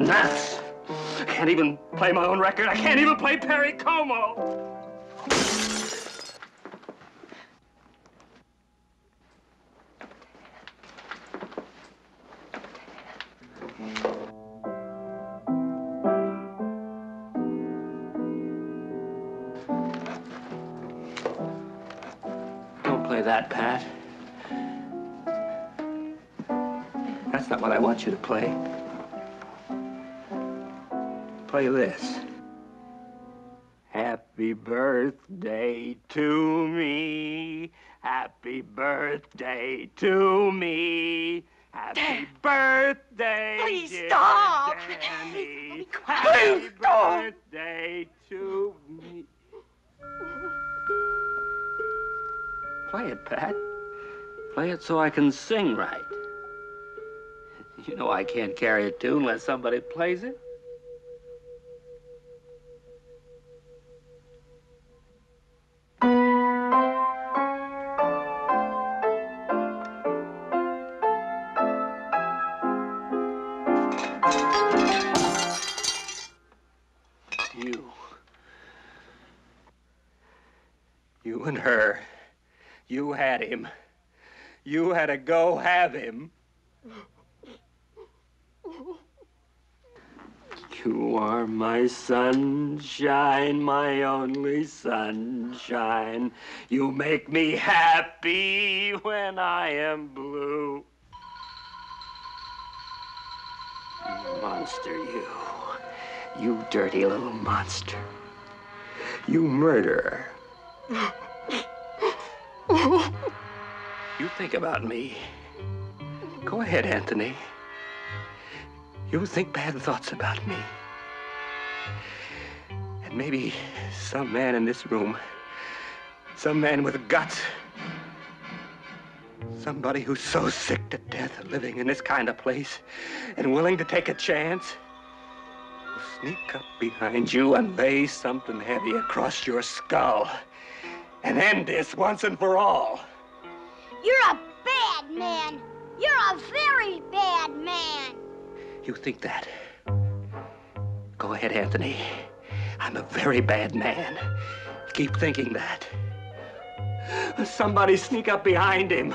nuts. I can't even play my own record. I can't even play Perry Como. Don't play that, Pat. That's not what I want you to play. Play this. Happy birthday to me. Happy birthday to me. Happy birthday, please stop. Danny. Happy birthday to me. Play it, Pat. Play it so I can sing right. You know I can't carry a tune unless somebody plays it. You and her, you had him. You had to go have him. You are my sunshine, my only sunshine. You make me happy when I am blue. You monster, you. You dirty little monster. You murderer. You think about me. Go ahead, Anthony. You think bad thoughts about me. And maybe some man in this room, some man with guts, somebody who's so sick to death of living in this kind of place and willing to take a chance, will sneak up behind you and lay something heavy across your skull and end this once and for all. You're a bad man. You're a very bad man. You think that? Go ahead, Anthony. I'm a very bad man. Keep thinking that. Somebody sneak up behind him.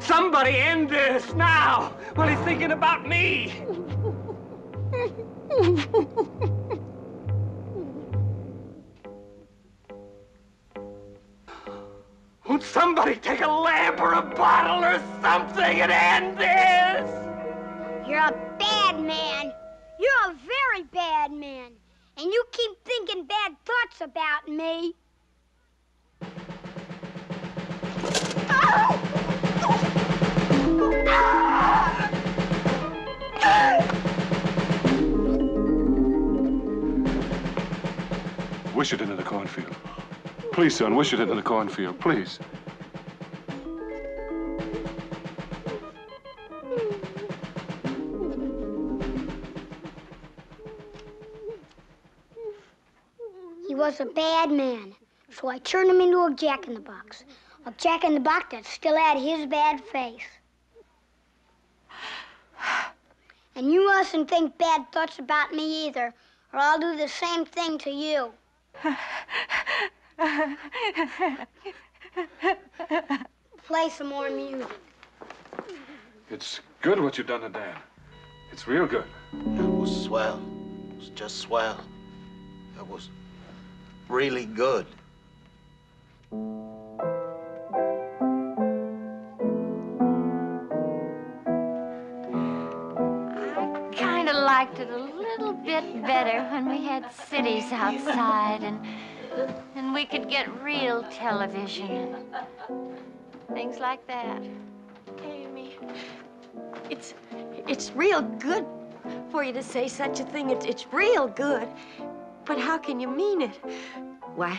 Somebody end this now while he's thinking about me. Won't somebody take a lamp or a bottle or something and end this? You're a bad man. You're a very bad man. And you keep thinking bad thoughts about me. Wish it into the cornfield. Please, son, wish it into the cornfield, please. He was a bad man, so I turned him into a jack-in-the-box. A jack-in-the-box that still had his bad face. And you mustn't think bad thoughts about me either, or I'll do the same thing to you. Play some more music. It's good what you've done to Dan. It's real good. It was swell. It was just swell. It was really good. I kind of liked it a little bit better when we had cities outside and we could get real television and things like that. Amy, it's real good for you to say such a thing. It's real good. But how can you mean it? Why,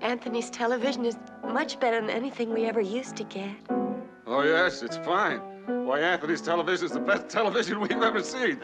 Anthony's television is much better than anything we ever used to get. Oh, yes, it's fine. Why, Anthony's television is the best television we've ever seen.